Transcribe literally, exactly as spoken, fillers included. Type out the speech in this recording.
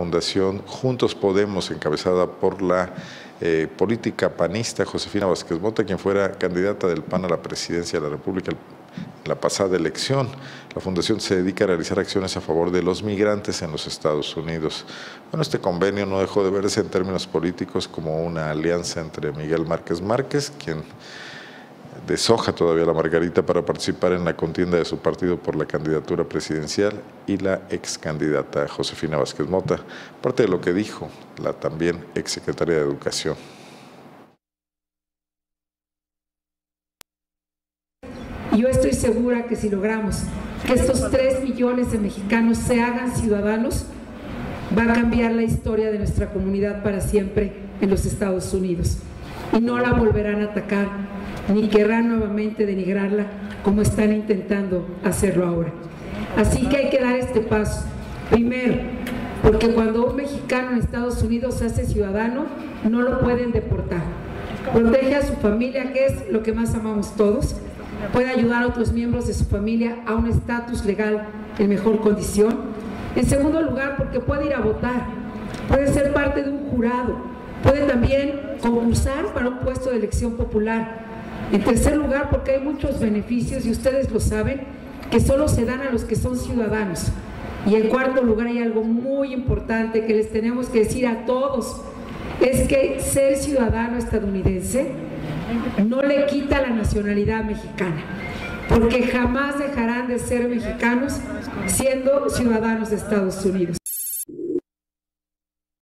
Fundación Juntos Podemos, encabezada por la eh, política panista Josefina Vázquez Mota, quien fuera candidata del P A N a la presidencia de la República en la pasada elección. La Fundación se dedica a realizar acciones a favor de los migrantes en los Estados Unidos. Bueno, este convenio no dejó de verse en términos políticos como una alianza entre Miguel Márquez Márquez, quien deshoja todavía la margarita para participar en la contienda de su partido por la candidatura presidencial, y la ex candidata Josefina Vázquez Mota, parte de lo que dijo la también ex secretaria de Educación. Yo estoy segura que si logramos que estos tres millones de mexicanos se hagan ciudadanos, va a cambiar la historia de nuestra comunidad para siempre en los Estados Unidos, y no la volverán a atacar ni querrán nuevamente denigrarla como están intentando hacerlo ahora. Así que hay que dar este paso. Primero, porque cuando un mexicano en Estados Unidos se hace ciudadano, no lo pueden deportar. Protege a su familia, que es lo que más amamos todos. Puede ayudar a otros miembros de su familia a un estatus legal en mejor condición. En segundo lugar, porque puede ir a votar. Puede ser parte de un jurado. Puede también concursar para un puesto de elección popular. En tercer lugar, porque hay muchos beneficios, y ustedes lo saben, que solo se dan a los que son ciudadanos. Y en cuarto lugar, hay algo muy importante que les tenemos que decir a todos, es que ser ciudadano estadounidense no le quita la nacionalidad mexicana, porque jamás dejarán de ser mexicanos siendo ciudadanos de Estados Unidos.